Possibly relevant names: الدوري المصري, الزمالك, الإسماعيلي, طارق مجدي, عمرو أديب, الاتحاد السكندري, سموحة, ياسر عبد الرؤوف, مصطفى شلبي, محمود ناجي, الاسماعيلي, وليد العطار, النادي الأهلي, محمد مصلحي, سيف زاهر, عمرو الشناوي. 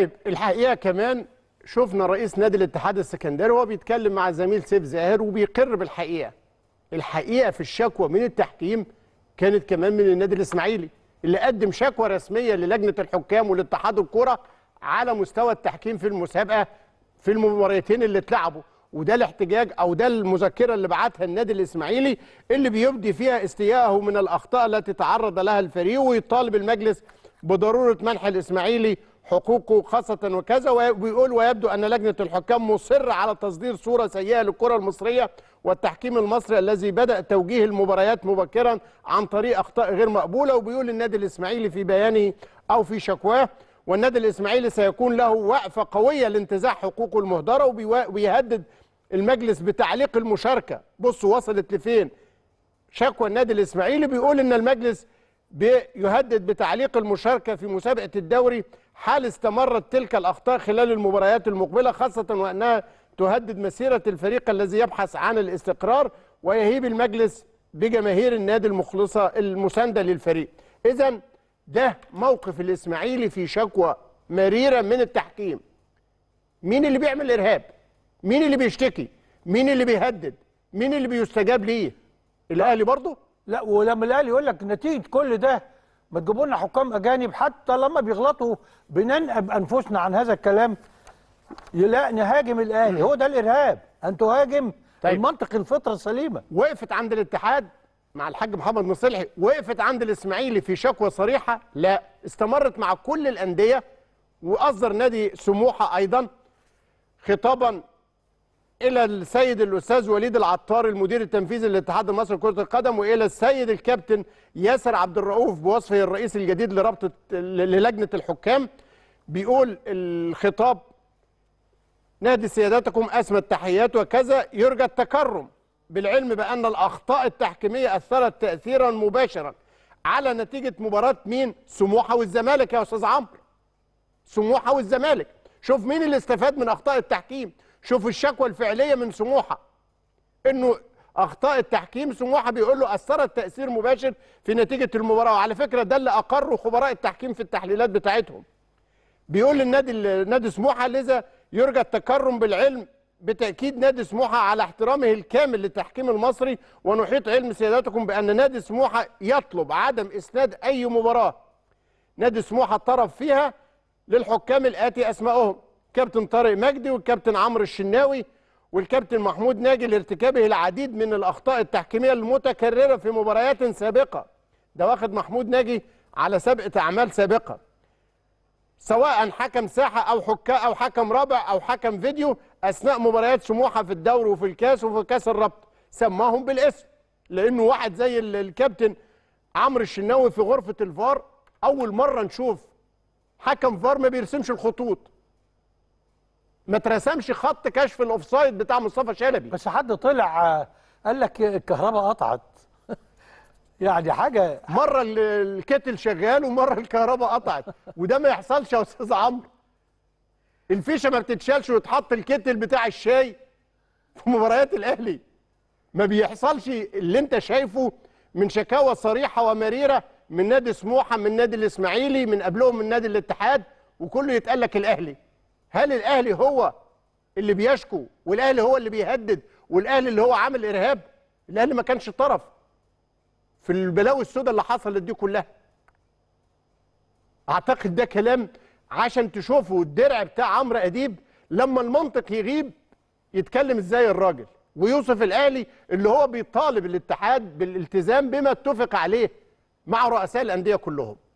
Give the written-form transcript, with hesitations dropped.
طيب الحقيقه كمان شفنا رئيس نادي الاتحاد السكندري وهو بيتكلم مع الزميل سيف زاهر وبيقر بالحقيقه. الحقيقه في الشكوى من التحكيم كانت كمان من النادي الاسماعيلي اللي قدم شكوى رسميه للجنه الحكام ولاتحاد الكوره على مستوى التحكيم في المسابقه في المباراتين اللي اتلعبوا، وده الاحتجاج او ده المذكره اللي بعتها النادي الاسماعيلي اللي بيبدي فيها استيائه من الاخطاء التي تعرض لها الفريق، ويطالب المجلس بضروره منح الاسماعيلي حقوقه خاصة وكذا. ويقول ويبدو أن لجنة الحكام مصرة على تصدير صورة سيئة للكرة المصرية والتحكيم المصري الذي بدأ توجيه المباريات مبكرا عن طريق أخطاء غير مقبولة. وبيقول النادي الإسماعيلي في بيانه أو في شكواه، والنادي الإسماعيلي سيكون له وقفة قوية لانتزاع حقوقه المهدرة، ويهدد المجلس بتعليق المشاركة. بصوا وصلت لفين شكوى النادي الإسماعيلي، بيقول إن المجلس بيهدد بتعليق المشاركة في مسابقة الدوري حال استمرت تلك الأخطاء خلال المباريات المقبلة، خاصة وأنها تهدد مسيرة الفريق الذي يبحث عن الاستقرار، ويهيب المجلس بجماهير النادي المخلصة المساندة للفريق. إذن ده موقف الإسماعيلي في شكوى مريرة من التحكيم. مين اللي بيعمل إرهاب؟ مين اللي بيشتكي؟ مين اللي بيهدد؟ مين اللي بيستجاب ليه؟ الأهلي برضه؟ لا، ولما الاهلي يقول لك نتيجه كل ده ما تجيبوا لنا حكام اجانب، حتى لما بيغلطوا بننأب انفسنا عن هذا الكلام. لا، نهاجم الاهلي، هو ده الارهاب، ان تهاجم. طيب، المنطق الفطره السليمه. وقفت عند الاتحاد مع الحاج محمد مصلحي، وقفت عند الاسماعيلي في شكوى صريحه؟ لا، استمرت مع كل الانديه. واصدر نادي سموحه ايضا خطابا إلى السيد الأستاذ وليد العطار المدير التنفيذي للاتحاد المصري لكرة القدم، وإلى السيد الكابتن ياسر عبد الرؤوف بوصفه الرئيس الجديد للجنة الحكام. بيقول الخطاب: نادي سيادتكم أسمى التحيات وكذا، يرجى التكرم، بالعلم بأن الأخطاء التحكيمية أثرت تأثيرا مباشرا على نتيجة مباراة مين؟ سموحة والزمالك يا أستاذ عمرو. سموحة والزمالك، شوف مين اللي استفاد من أخطاء التحكيم. شوفوا الشكوى الفعليه من سموحه، انه اخطاء التحكيم سموحه بيقول له اثرت تاثير مباشر في نتيجه المباراه. وعلى فكره ده اللي اقره خبراء التحكيم في التحليلات بتاعتهم. بيقول نادي سموحه: لذا يرجى التكرم، بالعلم بتاكيد نادي سموحه على احترامه الكامل للتحكيم المصري، ونحيط علم سيادتكم بان نادي سموحه يطلب عدم اسناد اي مباراه نادي سموحه الطرف فيها للحكام الاتي اسمائهم: الكابتن طارق مجدي، والكابتن عمرو الشناوي، والكابتن محمود ناجي، لارتكابه العديد من الاخطاء التحكيميه المتكرره في مباريات سابقه. ده واخد محمود ناجي على سابقه اعمال سابقه، سواء حكم ساحه او حكم رابع او حكم فيديو اثناء مباريات سموحه في الدوري وفي الكاس وفي كاس الرابطه. سماهم بالاسم، لانه واحد زي الكابتن عمرو الشناوي في غرفه الفار اول مره نشوف حكم فار ما بيرسمش الخطوط، ما ترسمش خط كشف الاوفسايد بتاع مصطفى شلبي. بس حد طلع قال لك الكهرباء قطعت يعني حاجه، مره الكتل شغال ومره الكهرباء قطعت. وده ما يحصلش يا استاذ عمرو، الفيشه ما بتتشالش ويتحط الكتل بتاع الشاي في مباريات الاهلي. ما بيحصلش اللي انت شايفه من شكاوى صريحه ومريره من نادي سموحه، من نادي الاسماعيلي، من قبلهم من نادي الاتحاد، وكله يتقال لك الاهلي. هل الأهلي هو اللي بيشكو والأهلي هو اللي بيهدد والأهلي اللي هو عامل إرهاب؟ الأهلي ما كانش طرف في البلاوي السوداء اللي حصلت دي كلها. أعتقد ده كلام عشان تشوفه الدرع بتاع عمرو أديب لما المنطق يغيب يتكلم إزاي الراجل، ويوصف الأهلي اللي هو بيطالب الاتحاد بالالتزام بما اتفق عليه مع رؤساء الأندية كلهم.